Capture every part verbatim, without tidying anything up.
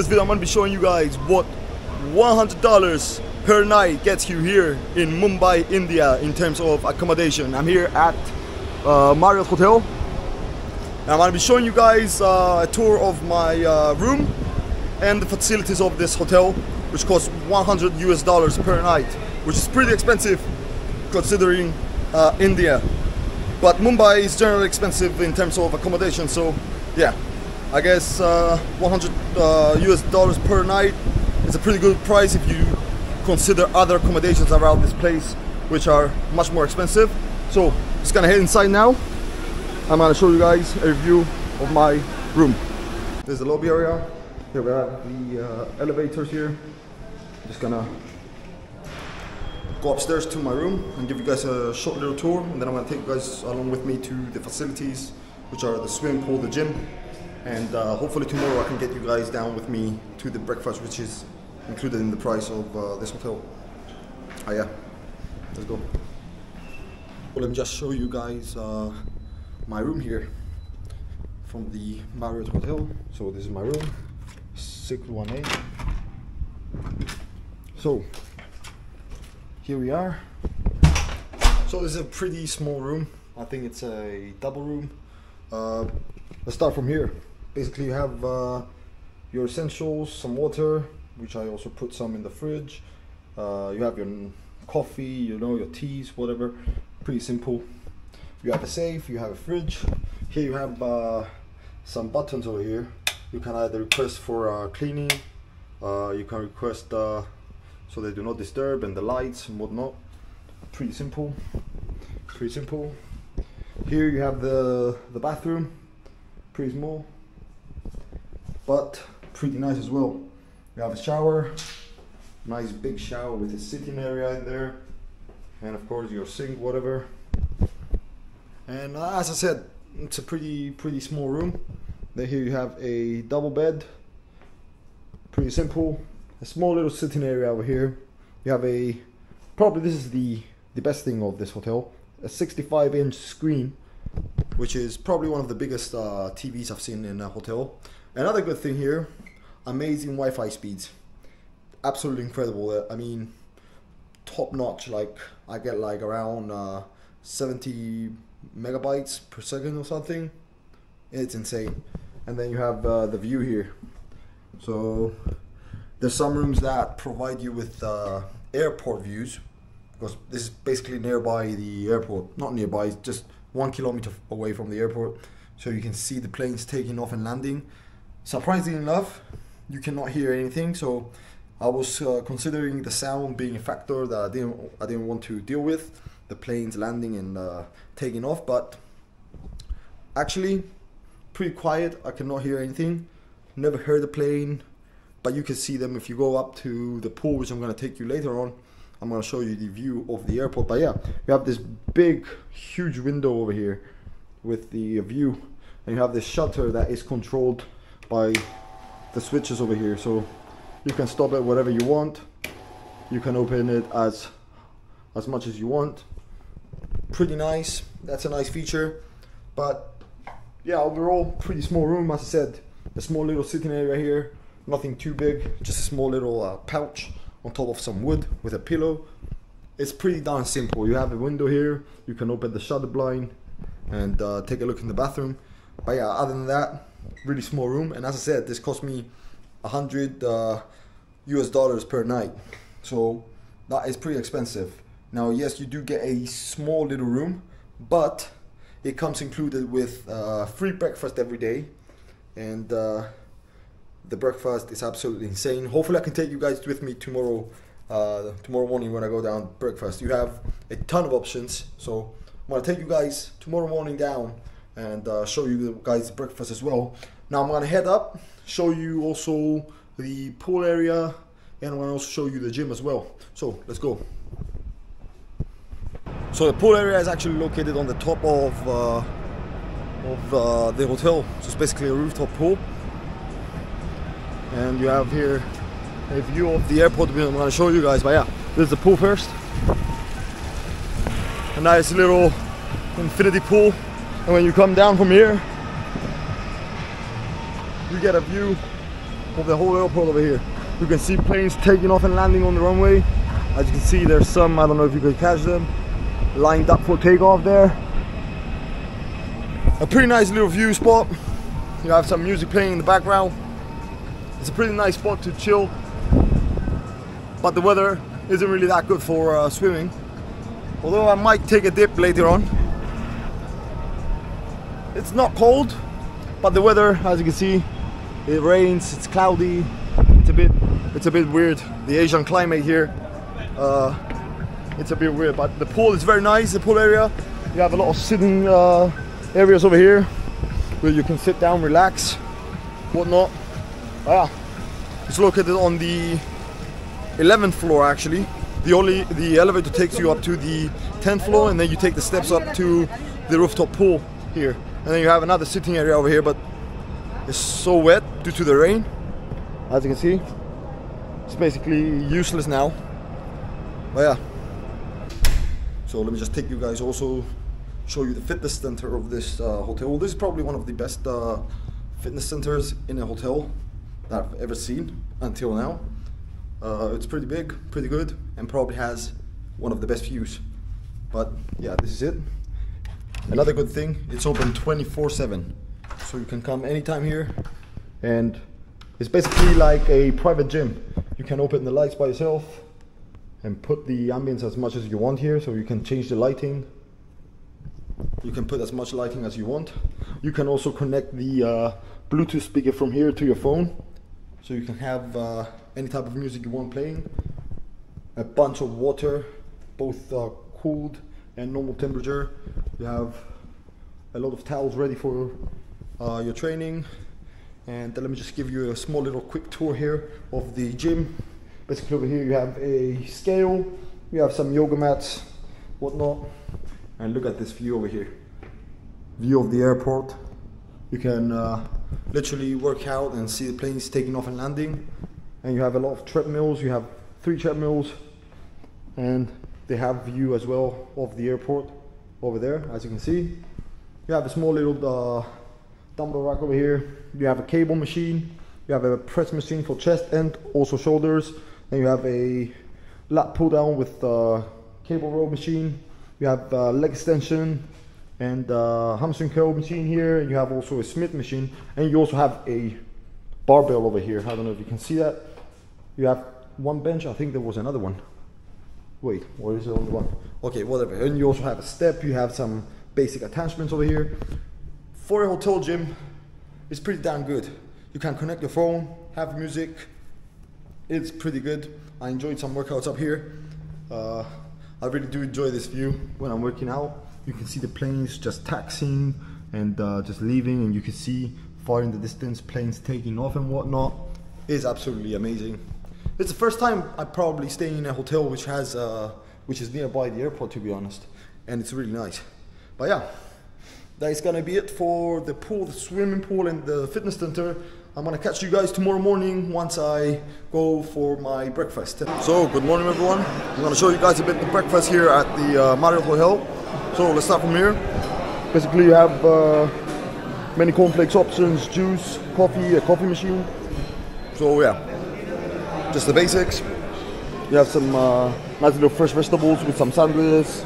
this video I'm going to be showing you guys what one hundred dollars per night gets you here in Mumbai, India in terms of accommodation. I'm here at uh, Marriott Hotel. I'm going to be showing you guys uh, a tour of my uh, room and the facilities of this hotel, which costs one hundred US dollars per night, which is pretty expensive considering uh, India. But Mumbai is generally expensive in terms of accommodation, so yeah, I guess uh, one hundred US dollars per night is a pretty good price if you consider other accommodations around this place, which are much more expensive. So just gonna head inside now. I'm gonna show you guys a review of my room. There's the lobby area. Here we have the uh, elevators here. I'm just gonna go upstairs to my room and give you guys a short little tour, and then I'm going to take you guys along with me to the facilities, which are the swimming pool, the gym, and uh, hopefully tomorrow I can get you guys down with me to the breakfast, which is included in the price of uh, this hotel. Oh yeah, let's go. Well, let me just show you guys uh, my room here from the Marriott Hotel. So this is my room, six one eight. So here we are. So this is a pretty small room. I think it's a double room. Uh, let's start from here. Basically you have uh, your essentials, some water, which I also put some in the fridge. Uh, you have your coffee, you know, your teas, whatever. Pretty simple. You have a safe, you have a fridge. Here you have uh, some buttons over here. You can either request for uh, cleaning, uh, you can request uh, so they do not disturb, and the lights and whatnot. Pretty simple, pretty simple. Here you have the, the bathroom, pretty small, but pretty nice as well. You have a shower, nice big shower with a sitting area in there, and of course your sink, whatever. And as I said, it's a pretty, pretty small room. Then here you have a double bed, pretty simple. A small little sitting area over here. You have a, probably this is the, the best thing of this hotel, a sixty-five inch screen, which is probably one of the biggest uh, T Vs I've seen in a hotel. Another good thing here, amazing Wi-Fi speeds. Absolutely incredible. I mean, top notch. Like I get like around uh, seventy megabytes per second or something. It's insane. And then you have uh, the view here. So there's some rooms that provide you with uh, airport views, because this is basically nearby the airport. Not nearby, it's just one kilometer away from the airport. So you can see the planes taking off and landing. Surprisingly enough, you cannot hear anything. So I was uh, considering the sound being a factor that I didn't, I didn't want to deal with, the planes landing and uh, taking off, but actually pretty quiet. I cannot hear anything. Never heard a plane. But you can see them if you go up to the pool, which I'm going to take you later on. I'm going to show you the view of the airport. But yeah, you have this big, huge window over here with the view. And you have this shutter that is controlled by the switches over here. So you can stop it whatever you want. You can open it as, as much as you want. Pretty nice. That's a nice feature. But yeah, overall, pretty small room. As I said, a small little sitting area here. Nothing too big, just a small little uh, pouch on top of some wood with a pillow. It's pretty darn simple. You have a window here, you can open the shutter blind and uh, take a look in the bathroom. But yeah, other than that, really small room. And as I said, this cost me one hundred uh, U S dollars per night. So that is pretty expensive. Now, yes, you do get a small little room, but it comes included with uh, free breakfast every day. And uh, the breakfast is absolutely insane. Hopefully I can take you guys with me tomorrow uh, tomorrow morning when I go down breakfast. You have a ton of options. So I'm gonna take you guys tomorrow morning down and uh, show you guys breakfast as well. Now I'm gonna head up, show you also the pool area, and I'm gonna also show you the gym as well. So let's go. So the pool area is actually located on the top of, uh, of uh, the hotel. So it's basically a rooftop pool. And you have here a view of the airport, which I'm going to show you guys. But yeah, this is the pool first. A nice little infinity pool. And when you come down from here, you get a view of the whole airport over here. You can see planes taking off and landing on the runway. As you can see, there's some, I don't know if you could catch them, lined up for takeoff there. A pretty nice little view spot. You have some music playing in the background. It's a pretty nice spot to chill, but the weather isn't really that good for uh, swimming. Although I might take a dip later on. It's not cold, but the weather, as you can see, it rains, it's cloudy, it's a bit, it's a bit weird. The Asian climate here, uh, it's a bit weird, but the pool is very nice, the pool area. You have a lot of sitting uh, areas over here where you can sit down, relax, whatnot. Ah, it's located on the eleventh floor actually. The only the elevator takes you up to the tenth floor, and then you take the steps up to the rooftop pool here. And then you have another sitting area over here, but it's so wet due to the rain. As you can see, it's basically useless now. But yeah. So let me just take you guys also, show you the fitness center of this uh, hotel. This is probably one of the best uh, fitness centers in a hotel that I've ever seen until now. Uh, it's pretty big, pretty good, and probably has one of the best views. But yeah, this is it. Another good thing, it's open twenty-four seven. So you can come anytime here, and it's basically like a private gym. You can open the lights by yourself and put the ambience as much as you want here. So you can change the lighting. You can put as much lighting as you want. You can also connect the uh, Bluetooth speaker from here to your phone. So you can have uh, any type of music you want playing, a bunch of water, both uh, cooled and normal temperature. You have a lot of towels ready for uh, your training. And let me just give you a small little quick tour here of the gym. Basically over here you have a scale, you have some yoga mats, whatnot. And look at this view over here, view of the airport. You can uh, literally work out and see the planes taking off and landing. And you have a lot of treadmills. You have three treadmills, and they have view as well of the airport over there, as you can see. You have a small little uh, dumbbell rack over here. You have a cable machine. You have a press machine for chest and also shoulders. Then you have a lat pull down with uh, cable row machine. You have uh, leg extension and uh, hamstring curl machine here. You have also a Smith machine, and you also have a barbell over here. I don't know if you can see that. You have one bench. I think there was another one. Wait, where is the other one? Okay, whatever. And you also have a step. You have some basic attachments over here. For a hotel gym, it's pretty damn good. You can connect your phone, have music. It's pretty good. I enjoyed some workouts up here. Uh, I really do enjoy this view when I'm working out. You can see the planes just taxiing and uh, just leaving, and you can see far in the distance planes taking off and whatnot. It's absolutely amazing. It's the first time I probably stay in a hotel which has uh, which is nearby the airport, to be honest, and it's really nice. But yeah, that is gonna be it for the pool, the swimming pool, and the fitness center. I'm gonna catch you guys tomorrow morning once I go for my breakfast. So good morning everyone. I'm gonna show you guys a bit of the breakfast here at the uh, Marriott Hotel. So let's start from here. Basically you have uh, many cornflakes options, juice, coffee, a coffee machine. So yeah, just the basics. You have some uh, nice little fresh vegetables with some sandwiches,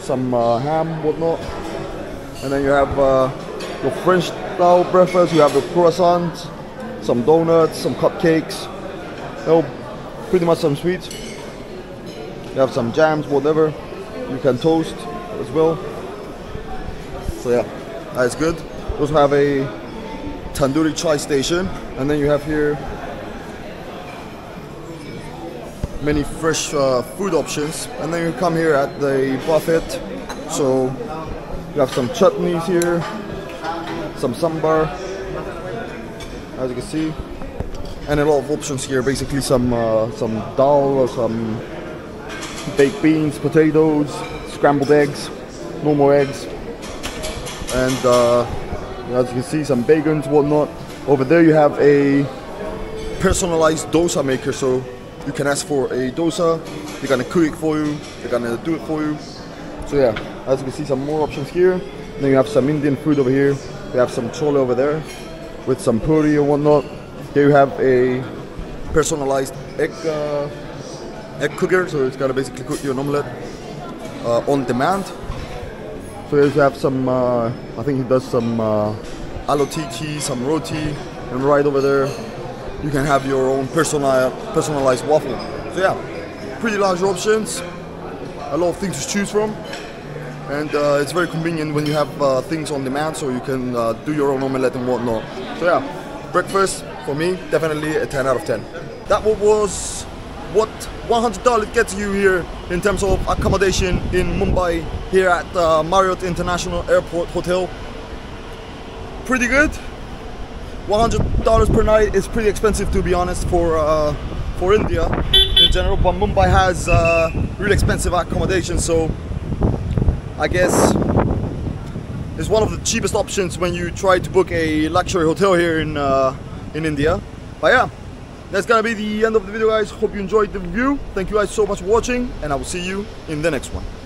some uh, ham, whatnot. And then you have uh, your French style breakfast. You have the croissants, some donuts, some cupcakes. You know, pretty much some sweets. You have some jams, whatever. You can toast as well. So yeah, that is good. You also have a tandoori chai station, and then you have here many fresh uh, food options. And then you come here at the buffet, so you have some chutneys here, some sambar, as you can see, and a lot of options here. Basically some uh, some dal or some baked beans, potatoes, scrambled eggs, normal eggs, and uh, as you can see, some bagels, whatnot. Over there you have a personalized dosa maker, so you can ask for a dosa, they're gonna cook it for you, they're gonna do it for you. So yeah, as you can see, some more options here. Then you have some Indian food over here. We have some chole over there with some puri and whatnot. Here you have a personalized egg uh, egg cooker, so it's gonna basically cook you an omelette uh, on demand. So here you have some, uh, I think he does some uh, aloe tea tea, some roti, and right over there you can have your own personal personalized waffle. So yeah, pretty large options, a lot of things to choose from, and uh, it's very convenient when you have uh, things on demand, so you can uh, do your own omelette and whatnot. So yeah, breakfast for me definitely a ten out of ten. That was what one hundred dollars gets you here in terms of accommodation in Mumbai here at uh, Marriott International Airport Hotel. Pretty good. one hundred dollars per night is pretty expensive, to be honest, for uh, for India in general, but Mumbai has uh, really expensive accommodation, so I guess it's one of the cheapest options when you try to book a luxury hotel here in uh, in India. But yeah, that's gonna be the end of the video, guys. Hope you enjoyed the review. Thank you guys so much for watching, and I will see you in the next one.